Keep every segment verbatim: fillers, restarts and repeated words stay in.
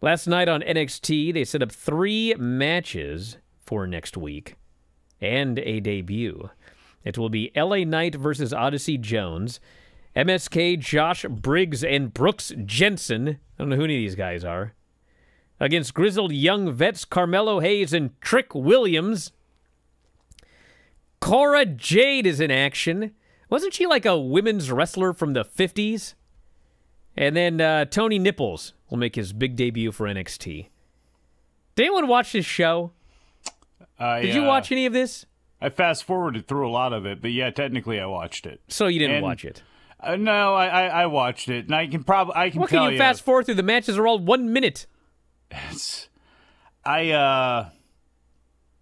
Last night on N X T, they set up three matches for next week and a debut. It will be L A Knight versus Odyssey Jones, M S K, Josh Briggs, and Brooks Jensen. I don't know who any of these guys are. Against Grizzled Young Vets, Carmelo Hayes, and Trick Williams. Cora Jade is in action. Wasn't she like a women's wrestler from the fifties? And then uh, Tony Nipples will make his big debut for N X T. Did anyone watch this show? I, Did you uh, watch any of this? I fast-forwarded through a lot of it, but yeah, technically I watched it. So you didn't and, watch it? Uh, no, I, I, I watched it, and I can probably I can. What can tell you, you fast-forward through? The matches are all one minute. It's, I, uh,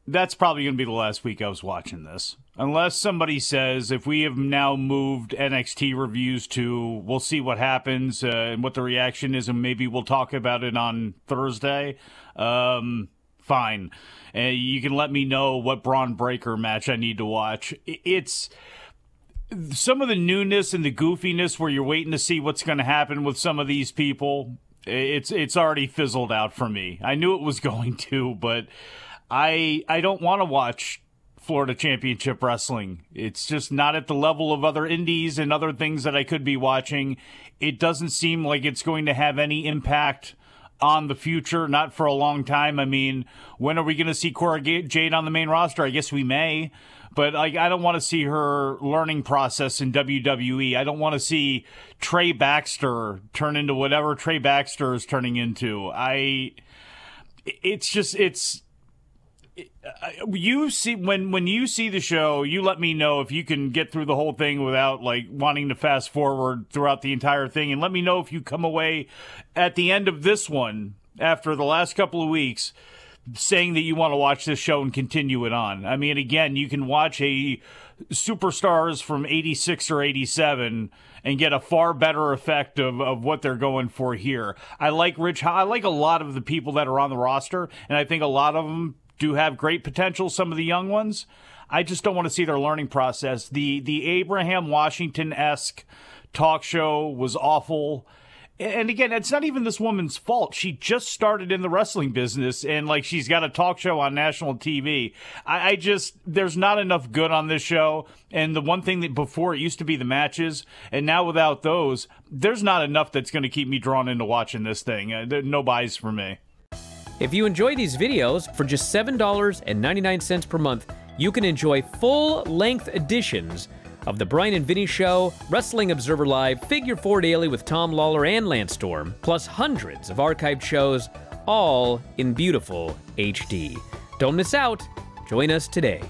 that's probably going to be the last week I was watching this. Unless somebody says, if we have now moved N X T reviews to, we'll see what happens uh, and what the reaction is, and maybe we'll talk about it on Thursday, um, fine. Uh, you can let me know what Braun Breaker match I need to watch. It's... some of the newness and the goofiness where you're waiting to see what's going to happen with some of these people... It's it's already fizzled out for me. I knew it was going to, but I I don't want to watch Florida Championship Wrestling. It's just not at the level of other indies and other things that I could be watching. It doesn't seem like it's going to have any impact on the future, not for a long time. I mean, when are we going to see Cora Jade on the main roster? I guess we may, but like, I don't want to see her learning process in W W E. I don't want to see Trey Baxter turn into whatever Trey Baxter is turning into. I, it's just, it's, it, you see, when, when you see the show, you let me know if you can get through the whole thing without like wanting to fast forward throughout the entire thing. And let me know if you come away at the end of this one, after the last couple of weeks, saying that you want to watch this show and continue it on. I mean, again, you can watch a Superstars from eighty-six or eighty-seven and get a far better effect of, of what they're going for here. I like Rich. I like a lot of the people that are on the roster, and I think a lot of them do have great potential, some of the young ones. I just don't want to see their learning process. The, the Abraham Washington-esque talk show was awful. And again, it's not even this woman's fault. She just started in the wrestling business, and like she's got a talk show on national T V. I, I just, there's not enough good on this show. And the one thing that before it used to be the matches, and now without those, there's not enough that's going to keep me drawn into watching this thing. Uh, there, no buys for me. If you enjoy these videos, for just seven ninety-nine per month, you can enjoy full-length editions of The Bryan and Vinny Show, Wrestling Observer Live, Figure Four Daily with Tom Lawler and Lance Storm, plus hundreds of archived shows, all in beautiful H D. Don't miss out. Join us today.